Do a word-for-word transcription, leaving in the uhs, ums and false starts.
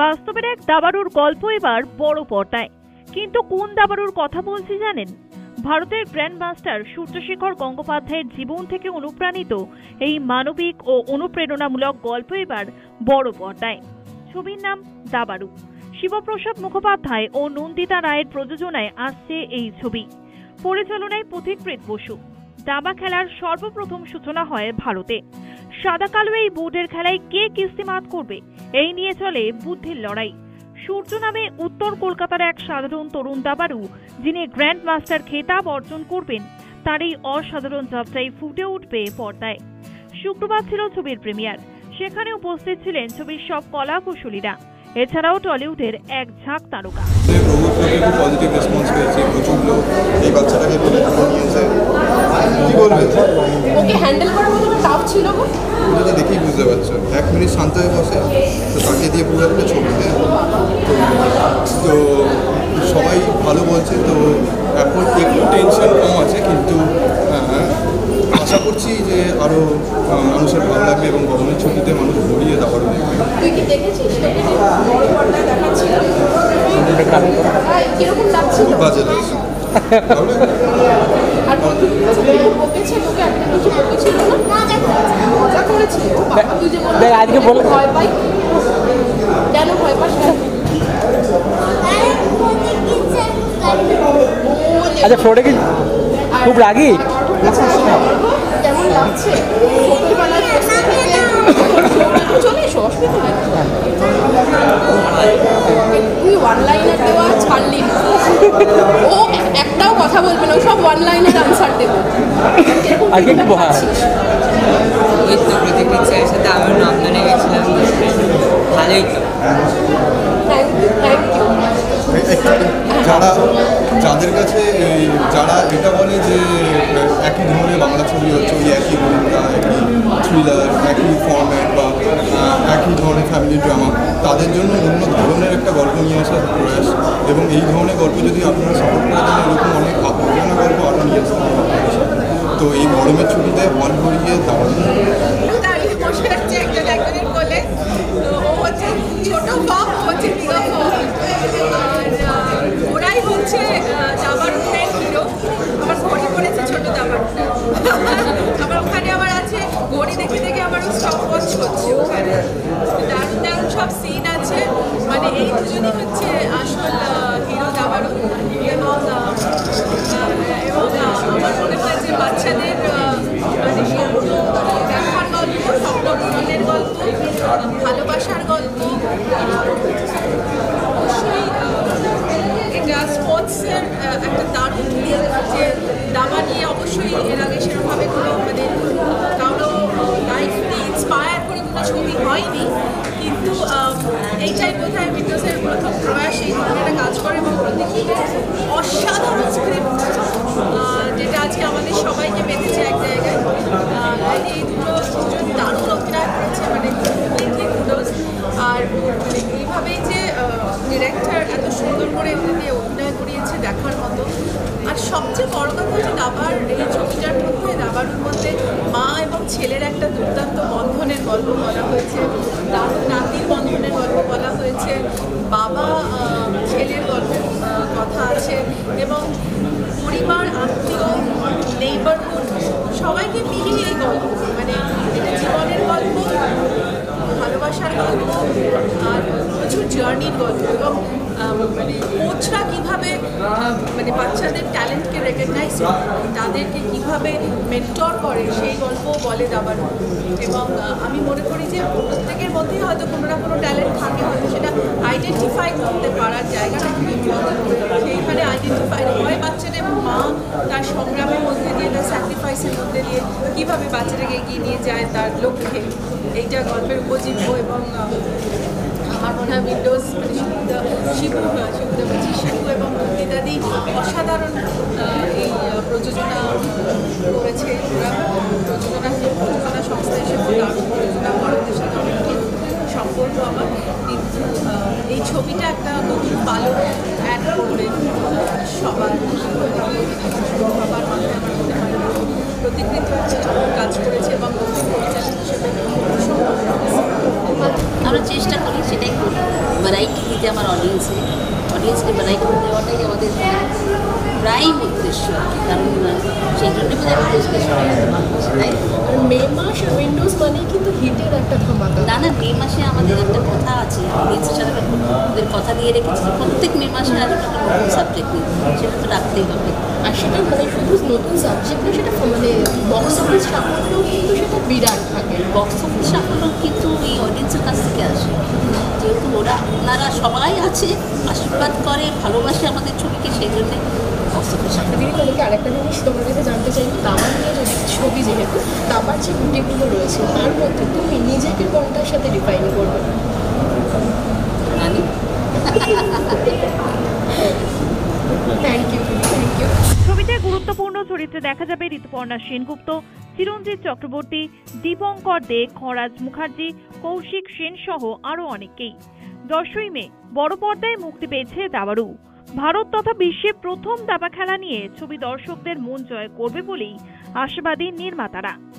বাস্তবের এক দাবাড়ুর গল্প এবার বড় পর্দায়। কিন্তু কোন দাবাড়ুর কথা বলছি জানেন? ভারতের গ্র্যান্ডমাস্টার সূর্যশেখর গঙ্গোপাধ্যায়ের জীবন থেকে অনুপ্রাণিত এই মানবিক ও অনুপ্রেরণামূলক গল্প এবার বড় পর্দায়। ছবির নাম দাবাড়ু। শিবপ্রসাদ মুখোপাধ্যায় ও নন্দিতা রায়ের প্রযোজনায় আসছে এই ছবি। পরিচালনায় পথিকপ্রেত বসু। দাবা খেলার সর্বপ্রথম সূচনা হয় ভারতে। সাদা কালো এই বোর্ডের খেলায় কে কিস্তিমাত করবে এই নিয়ে চলে বুদ্ধির লড়াই। সূর্য নামে উত্তর কলকাতার এক সাধারণ তরুণ দাবাড়ু, যিনি গ্র্যান্ড মাস্টার খেতাব অর্জন করবেন, তার এই অসাধারণ যাত্রায় ফুটে উঠবে পর্দায়। শুক্রবার ছিল ছবির প্রিমিয়ার। সেখানে উপস্থিত ছিলেন ছবির সব কলা কুশলীরা, এছাড়াও টলিউডের এক ঝাঁক তারকা। তো সবাই ভালো বলছে, তো এখন একটু টেনশন কম আছে, কিন্তু আশা করছি যে আরো মানুষের ভালো লাগবে এবং গরমের ছুটিতে মানুষ ঘুরিয়ে দাবাড়ু দেখবে। খুব বাজে লাগছে। আচ্ছা, ফোটে কি খুব রাগি? যারা যাদের কাছে যারা এটা বলে যে একই ধরনের বাংলা ছবি হচ্ছে, ওই একই গল্প, একই থ্রিলার, একই ফরম্যাট বা একই ধরনের ফ্যামিলি ড্রামা, তাদের জন্য অন্য ধরনের একটা গল্প নিয়ে আসার প্রয়াস। এবং এই ধরনের গল্প যদি আপনারা সাপোর্ট করেন, এরকম অনেক আকর্ষণীয় গল্প আরও নিয়ে আসতে পারেন। তো এই গরমের ছুটিতে বল ভরিয়ে দাঁড়ানো ভালোবাসার গল্প। অবশ্যই এটা স্পোর্টসের একটা দারুণ দিক যে দাবা নিয়ে অবশ্যই এর আগে সেরকমভাবে কোনো আমাদের কারো লাইফ নিয়ে ইন্সপায়ার করে কোনো ছবি হয়নি, কিন্তু এইটাই বোধহয় বিদ্যাসের প্রথম প্রয়াস এই ধরনের কাজ করে। এবং প্রতীকী অসাধারণ স্ক্রিপ্ট, যেটা আজকে আমাদের সবাইকে বেঁধেছে এক জায়গায়। এই দুটো দুজন দারুণ অভিনয় করেছে, মানে আর এইভাবেই যে ডিরেক্টর এত সুন্দর করে এগুলো দিয়ে অভিনয় করিয়েছে দেখার মতো। আর সবচেয়ে বড় কথা হচ্ছে দাবার এই ছবিটার মধ্যে দাবাড়ুর মধ্যে মা এবং ছেলের একটা দুর্দান্ত বন্ধনের গল্প বলা হয়েছে, দাদু নাতির বন্ধনের গল্প বলা হয়েছে, বাবা ছেলের গল্পের কথা আছে, এবং পরিবার, আত্মীয়, নেইবারহুড সবাইকে মিলিয়ে এই গল্প। মানে এটা জীবনের গল্প, ভালোবাসার গল্প, আর প্রচুর জার্নির গল্প, এবং মানে কোচরা কীভাবে মানে বাচ্চাদের ট্যালেন্টকে রেকগনাইজ করে, তাদেরকে কীভাবে মেন্টর করে সেই গল্প বলে দাবাড়ু। এবং আমি মনে করি যে প্রত্যেকের মধ্যেই হয়তো কোনো না কোনো ট্যালেন্ট থাকে, হয়তো সেটা আইডেন্টিফাই করতে পারার জায়গাটা খুবই ইম্পর্টেন্ট। সেইখানে আইডেন্টিফাই হয় বাচ্চারা এবং মা তার সংগ্রামের মধ্যে দিয়ে, তার স্যাক্রিফাইসের মধ্যে দিয়ে কীভাবে বাচ্চাটাকে এগিয়ে নিয়ে যায় তার লক্ষ্যে। এইটা গল্পের উপজীব্য, এবং আমার মনে হয় উইন্ডোজ মানে শিবুদা শিবুদা শিবুদা বলছি শিবু এবং নন্দিতাদি অসাধারণ এই প্রযোজনা করেছে। ওরা প্রযোজনা প্রযোজনা সংস্থা হিসেবে দারুণ প্রযোজনা, ভারতের সাথে অনেকটি সম্পর্ক আমার, কিন্তু এই ছবিটা একটা নতুন পালক অ্যাড করে সবার সবার মাথায় আমার মনে হয় প্রতিকৃত কাজ করেছে। এবং আমরা চেষ্টা করি সেটাই করি, অডিয়েন্সকে বানাইতে দেওয়াটাই আমাদের প্রাইম উদ্দেশ্য, কারণ সেই জন্য মে মাস উইন্ডোজ মানে কিন্তু হিটের একটা ধামাকা। না না, মে মাসে আমাদের একটা কথা আছে, ওদের কথা দিয়ে রেখেছি প্রত্যেক মে মাসে আর একটা নতুন সাবজেক্ট নিয়ে, সেটা তো রাখতেই হবে। আর সেটা মানে শুধু নতুন সাবজেক্ট নিয়ে, সেটা মানে বক্স অফিস সাফল্য কিন্তু সেটা বিরাট থাকে। বক্স অফিস সাফল্য কিন্তু এই অডিয়েন্সের কাছ থেকে আসে, যেহেতু ওরা ওনারা সবাই আছে, আশীর্বাদ করে, ভালোবাসে আমাদের ছবিকে, সেই জন্যে আরেকটা জিনিস তোমার কাছে জানতে চাই, দাবার নিয়ে যদি ছবি, যেহেতু দাবার যে গুটিগুলো রয়েছে তার মধ্যে তুমি নিজেকে কোনটার সাথে ডিফাইন করবে? থ্যাংক ইউ থ্যাংক ইউ ছবিতে গুরুত্বপূর্ণ চরিত্রে দেখা যাবে ঋতুপর্ণা সেনগুপ্ত, চিরঞ্জিত চক্রবর্তী, দীপঙ্কর দেব, খরারজ মুখার্জি, কৌশিক সেন সহ আরও অনেকেই। দশই মে বড় পর্দায় মুক্তি পেয়েছে দাবাড়ু। ভারত তথা বিশ্বে প্রথম দাবা খেলা নিয়ে ছবি দর্শকদের মন জয় করবে বলেই আশাবাদী নির্মাতারা।